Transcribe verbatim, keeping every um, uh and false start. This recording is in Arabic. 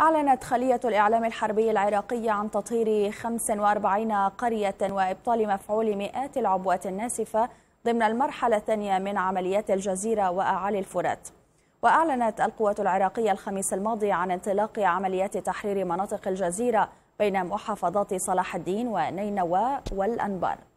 أعلنت خلية الإعلام الحربي العراقية عن تطهير خمس وأربعين قرية وإبطال مفعول مئات العبوات الناسفة ضمن المرحلة الثانية من عمليات الجزيرة وأعالي الفرات. وأعلنت القوات العراقية الخميس الماضي عن انطلاق عمليات تحرير مناطق الجزيرة بين محافظات صلاح الدين ونينوى والأنبار.